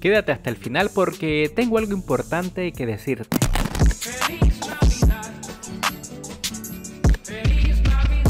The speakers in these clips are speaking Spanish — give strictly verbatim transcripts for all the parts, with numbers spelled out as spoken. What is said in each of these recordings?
Quédate hasta el final porque tengo algo importante que decirte. Feliz Navidad. Feliz Navidad.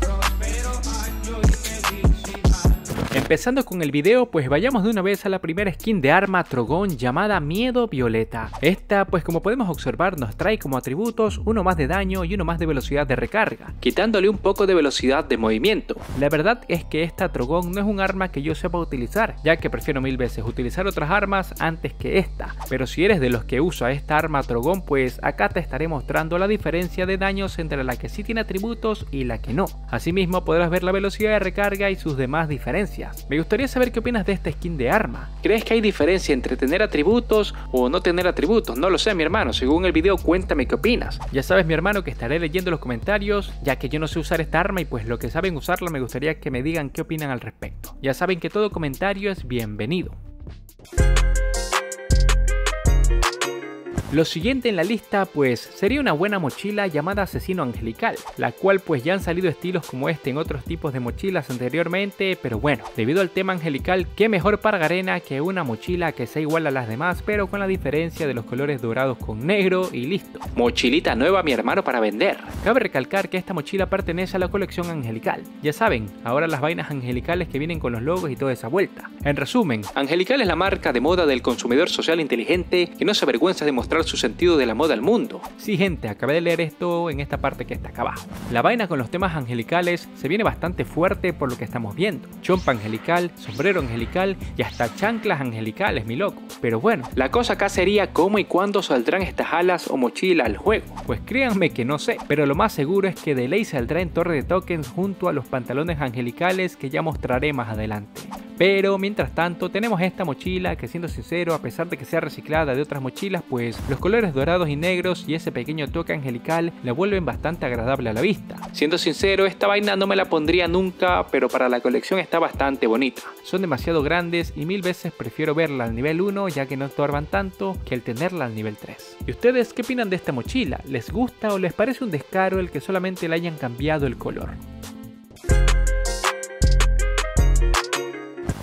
Prospero año y felicidad. Empezando con el video, pues vayamos de una vez a la primera skin de arma Trogón llamada Miedo Violeta. Esta, pues como podemos observar, nos trae como atributos uno más de daño y uno más de velocidad de recarga, quitándole un poco de velocidad de movimiento. La verdad es que esta Trogón no es un arma que yo sepa utilizar, ya que prefiero mil veces utilizar otras armas antes que esta. Pero si eres de los que usa esta arma Trogón, pues acá te estaré mostrando la diferencia de daños entre la que sí tiene atributos y la que no. Asimismo podrás ver la velocidad de recarga y sus demás diferencias. Me gustaría saber qué opinas de esta skin de arma. ¿Crees que hay diferencia entre tener atributos o no tener atributos? No lo sé, mi hermano, según el video cuéntame qué opinas. Ya sabes, mi hermano, que estaré leyendo los comentarios, ya que yo no sé usar esta arma y pues lo que saben usarla me gustaría que me digan qué opinan al respecto. Ya saben que todo comentario es bienvenido. Lo siguiente en la lista pues sería una buena mochila llamada Asesino Angelical, la cual pues ya han salido estilos como este en otros tipos de mochilas anteriormente, pero bueno, debido al tema angelical, qué mejor para Garena que una mochila que sea igual a las demás pero con la diferencia de los colores dorados con negro y listo. Mochilita nueva, mi hermano, para vender. Cabe recalcar que esta mochila pertenece a la colección angelical. Ya saben, ahora las vainas angelicales que vienen con los logos y toda esa vuelta. En resumen, Angelical es la marca de moda del consumidor social inteligente que no se avergüenza de mostrar su sentido de la moda al mundo. Sí, gente, acabé de leer esto en esta parte que está acá abajo. La vaina con los temas angelicales se viene bastante fuerte por lo que estamos viendo. Chompa angelical, sombrero angelical y hasta chanclas angelicales, mi loco. Pero bueno, la cosa acá sería cómo y cuándo saldrán estas alas o mochila al juego. Pues créanme que no sé, pero lo más seguro es que de ley saldrá en torre de tokens junto a los pantalones angelicales que ya mostraré más adelante. Pero mientras tanto tenemos esta mochila que, siendo sincero, a pesar de que sea reciclada de otras mochilas, pues los colores dorados y negros y ese pequeño toque angelical la vuelven bastante agradable a la vista. Siendo sincero, esta vaina no me la pondría nunca, pero para la colección está bastante bonita. Son demasiado grandes y mil veces prefiero verla al nivel uno, ya que no estorban tanto, que el tenerla al nivel tres. ¿Y ustedes qué opinan de esta mochila? ¿Les gusta o les parece un descaro el que solamente le hayan cambiado el color?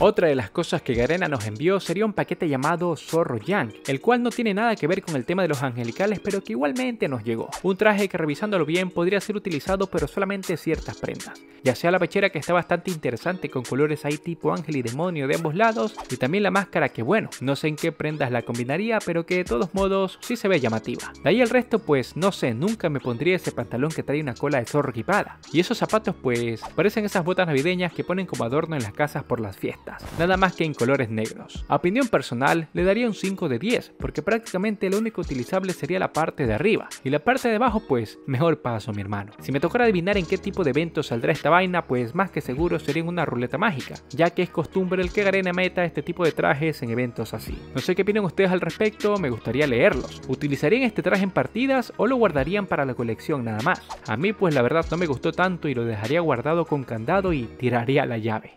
Otra de las cosas que Garena nos envió sería un paquete llamado Zorro Yang, el cual no tiene nada que ver con el tema de los angelicales, pero que igualmente nos llegó. Un traje que, revisándolo bien, podría ser utilizado pero solamente ciertas prendas. Ya sea la pechera, que está bastante interesante con colores ahí tipo ángel y demonio de ambos lados, y también la máscara, que bueno, no sé en qué prendas la combinaría, pero que de todos modos sí se ve llamativa. De ahí el resto pues no sé, nunca me pondría ese pantalón que trae una cola de zorro equipada. Y esos zapatos pues parecen esas botas navideñas que ponen como adorno en las casas por las fiestas. Nada más que en colores negros. A opinión personal le daría un cinco de diez, porque prácticamente lo único utilizable sería la parte de arriba, y la parte de abajo pues mejor paso, mi hermano. Si me tocara adivinar en qué tipo de evento saldrá esta vaina, pues más que seguro sería en una ruleta mágica, ya que es costumbre el que Garena meta este tipo de trajes en eventos así. No sé qué opinan ustedes al respecto, me gustaría leerlos. ¿Utilizarían este traje en partidas o lo guardarían para la colección nada más? A mí pues la verdad no me gustó tanto y lo dejaría guardado con candado y tiraría la llave.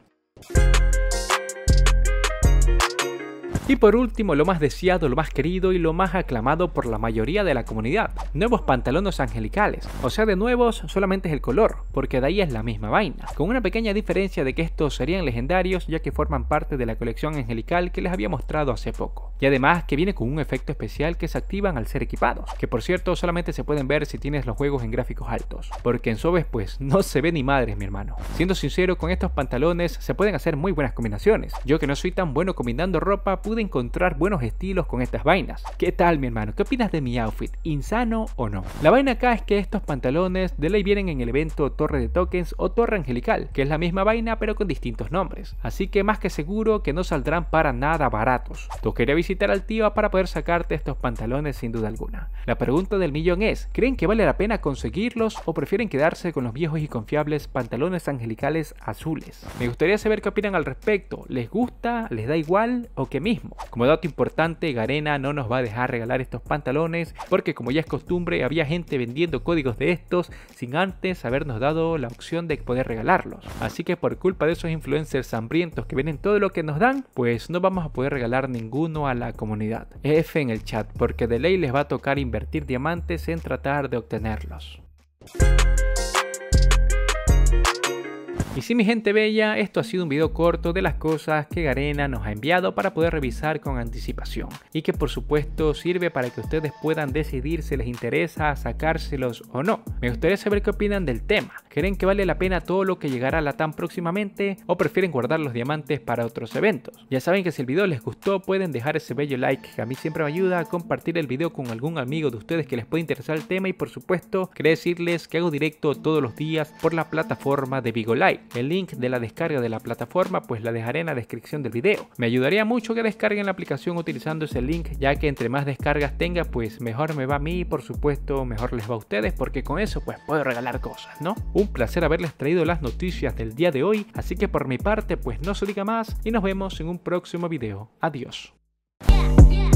Y por último, lo más deseado, lo más querido y lo más aclamado por la mayoría de la comunidad: nuevos pantalones angelicales. O sea, de nuevos solamente es el color, porque de ahí es la misma vaina, con una pequeña diferencia de que estos serían legendarios, ya que forman parte de la colección angelical que les había mostrado hace poco. Y además que viene con un efecto especial que se activan al ser equipados, que por cierto solamente se pueden ver si tienes los juegos en gráficos altos, porque en suaves pues no se ve ni madres, mi hermano. Siendo sincero, con estos pantalones se pueden hacer muy buenas combinaciones. Yo, que no soy tan bueno combinando ropa, pude encontrar buenos estilos con estas vainas. ¿Qué tal, mi hermano? ¿Qué opinas de mi outfit? ¿Insano o no? La vaina acá es que estos pantalones de ley vienen en el evento Torre de Tokens o Torre Angelical, que es la misma vaina pero con distintos nombres, así que más que seguro que no saldrán para nada baratos. Tocaría visitar al tío para poder sacarte estos pantalones sin duda alguna. La pregunta del millón es: ¿creen que vale la pena conseguirlos o prefieren quedarse con los viejos y confiables pantalones angelicales azules? Me gustaría saber qué opinan al respecto. ¿Les gusta? ¿Les da igual? ¿O qué mismo? Como dato importante, Garena no nos va a dejar regalar estos pantalones, porque como ya es costumbre, había gente vendiendo códigos de estos sin antes habernos dado la opción de poder regalarlos. Así que por culpa de esos influencers hambrientos que venden todo lo que nos dan, pues no vamos a poder regalar ninguno a la comunidad. F en el chat, porque de ley les va a tocar invertir diamantes en tratar de obtenerlos. Y sí, mi gente bella, esto ha sido un video corto de las cosas que Garena nos ha enviado para poder revisar con anticipación y que por supuesto sirve para que ustedes puedan decidir si les interesa sacárselos o no. Me gustaría saber qué opinan del tema. ¿Creen que vale la pena todo lo que llegará a LATAM próximamente o prefieren guardar los diamantes para otros eventos? Ya saben que si el video les gustó pueden dejar ese bello like que a mí siempre me ayuda, a compartir el video con algún amigo de ustedes que les puede interesar el tema y por supuesto quería decirles que hago directo todos los días por la plataforma de Bigo Live. El link de la descarga de la plataforma pues la dejaré en la descripción del video. Me ayudaría mucho que descarguen la aplicación utilizando ese link, ya que entre más descargas tenga pues mejor me va a mí y por supuesto mejor les va a ustedes, porque con eso pues puedo regalar cosas, ¿no? Un placer haberles traído las noticias del día de hoy, así que por mi parte pues no se diga más y nos vemos en un próximo video. Adiós. Yeah, yeah.